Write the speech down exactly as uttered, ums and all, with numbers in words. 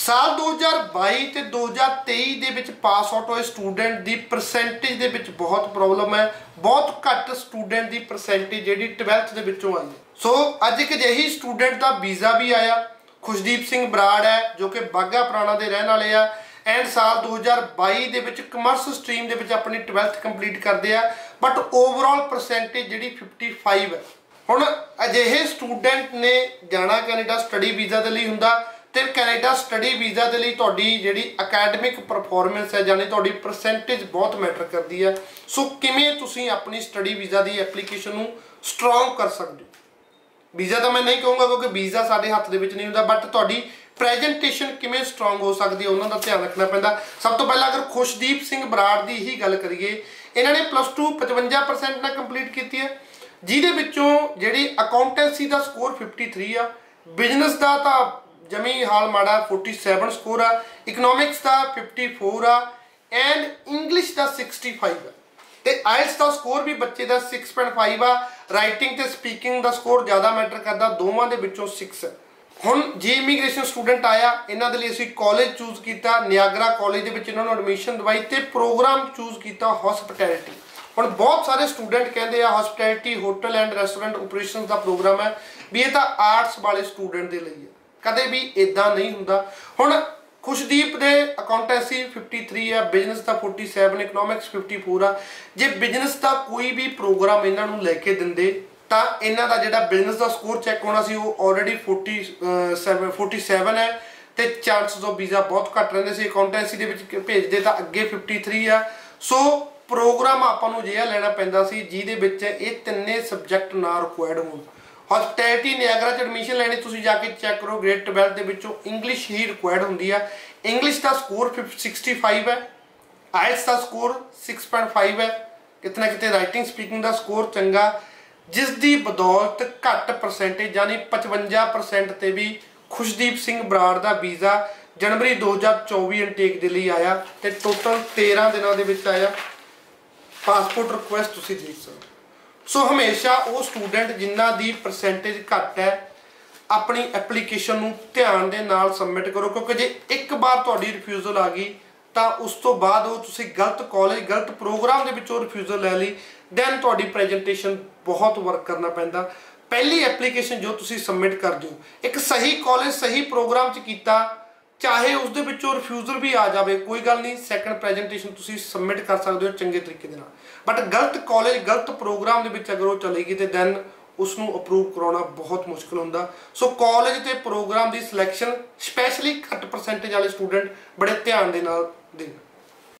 साल दो हज़ार बाई ते दो हज़ार तेई दे विच पास आउट होए स्टूडेंट दी परसेंटेज दे विच बहुत प्रॉब्लम है, बहुत घट स्टूडेंट दी परसेंटेज जिहड़ी ट्वैल्थ दे विचों आई है। सो अज एक अजिही स्टूडेंट दा वीज़ा भी आया, खुशदीप सिंह बराड़ है जो कि बाघा पुराणा दे रहण वाले आ एंड साल दो हज़ार बाई दे विच कमर्स स्ट्रीम दे विच अपनी ट्वैल्थ कंप्लीट करदे आ, बट ओवरऑल परसेंटेज जिहड़ी फिफ्टी फाइव है। हुण अजिहे स्टूडेंट ने जाना कैनेडा स्टडी वीज़ा दे लई हुंदा ते कैनेडा स्टडी वीज़ा दे लई तुहाडी जिहड़ी अकैडमिक परफॉर्मेंस है जाने तुहाडी परसेंटेज बहुत मैटर करती है। सो किवें तुसीं अपनी स्टडी वीज़ा दी एप्लीकेशन नूं स्ट्रोंग कर सकदे हो। वीज़ा तो मैं नहीं कहूँगा क्योंकि वीज़ा साडे हत्थ दे विच नहीं हुंदा, बट तुहाडी प्रेजेंटेशन किवें स्ट्रोंग हो सकदी है उन्हां दा ध्यान रखना पैंदा। सब तो पहला अगर खुशदीप सिंह बराड़ दी ही गल करिए, इन्हां ने प्लस टू पचवंजा परसेंट नाल कंप्लीट कीती है, जिहदे विचों जिहड़ी अकाउंटेंसी दा स्कोर फिफ्टी थ्री आ, बिजनेस दा तां जमी हाल माड़ा फोर्टी सैवन स्कोर आ, इकनोमिक्स का फिफ्टी फोर आ एंड इंग्लिश का सिक्सटी फाइव आ। आइल्स का स्कोर भी बच्चे का सिक्स पॉइंट फाइव आ। राइटिंग ते स्पीकिंग का स्कोर ज़्यादा मैटर करता, दोवों के विचों सिक्स है। हुण जे इमीग्रेशन स्टूडेंट आया इन्हों के लिए असीं कॉलेज चूज़ किया, न्यागरा कॉलेज में इन्हों नूं एडमिशन दवाई तो प्रोग्राम चूज़ किया हॉस्पिटैलिटी। हुण बहुत सारे स्टूडेंट कहते हैं hospitality hotel and restaurant operation का प्रोग्राम है भी ये तो आर्ट्स वाले स्टूडेंट के लिए है, कदे भी इदा नहीं हुंदा। हुण खुशदीप दे अकाउंटेंसी फिफ्टी थ्री है, बिजनेस का forty seven, economics fifty four आ। जे बिजनेस का कोई भी प्रोग्राम इन्हां नूं लेके दिंदे तां इन्हां दा जिहड़ा बिजनेस का स्कोर चैक होना सी वो ऑलरेडी फोर्टी सैवन है ते चांसेस ऑफ वीज़ा बहुत घट रहिंदे सी। अकाउंटेंसी दे विच भेजदे तां अगे फिफ्टी थ्री आ। सो प्रोग्राम आपां नूं जिहा लैना पैंदा सी जिहदे विच इह तिन्ने सबजैक्ट ना रिक्वायर्ड होण। हॉस्पिटैलिटी न्यागरा च एडमिशन लैनी तुसीं जाके चैक करो, ग्रेड ट्वैल्थ दे विचों इंग्लिश ही रिक्वायर्ड हुंदी है। इंग्लिश का स्कोर सिक्सटी फाइव है, आइल्स का स्कोर सिक्स पॉइंट फाइव है, कितना कितने राइटिंग स्पीकिंग का स्कोर चंगा, जिस दी बदौलत घट परसेंटेज यानी पचवंजा परसेंट ते भी खुशदीप सिंह बराड़ का वीज़ा जनवरी दो हज़ार चौबी इनटेक दे लई आया ते टोटल तेरह दिनों दे विच आया। पासपोर्ट रिक्वेस्ट तुसीं देख सकदे हो। सो हमेशा वो स्टूडेंट जिन्हां दी परसेंटेज घट है अपनी एप्लीकेशन नूं ध्यान दे नाल सबमिट करो, क्योंकि जे एक बार तुहाडी रिफ्यूजल आ गई तो उस तो बाद वो तुसीं गलत कॉलेज गलत प्रोग्राम दे विचों रिफ्यूजल लै लई दैन तुहाडी प्रेजेंटेशन बहुत वर्क करना पैंदा। पहली एप्लीकेशन जो तुसीं सबमिट कर दिओ एक सही कॉलेज सही प्रोग्राम च कीता, चाहे उस दे विचों रिफ्यूजल भी आ जाए कोई गल नहीं, सैकेंड प्रेजेंटेशन तुसीं सबमिट कर सकदे हो चंगे तरीके दे नाल, बट गलत कॉलेज गलत प्रोग्राम दे विच अगर वो चली गई तो दैन उसनूं अप्रूव कराउणा बहुत मुश्किल हुंदा। सो कॉलेज ते प्रोग्राम दी सिलेक्शन स्पैशली घट परसेंटेज वाले स्टूडेंट बड़े ध्यान दे नाल देण।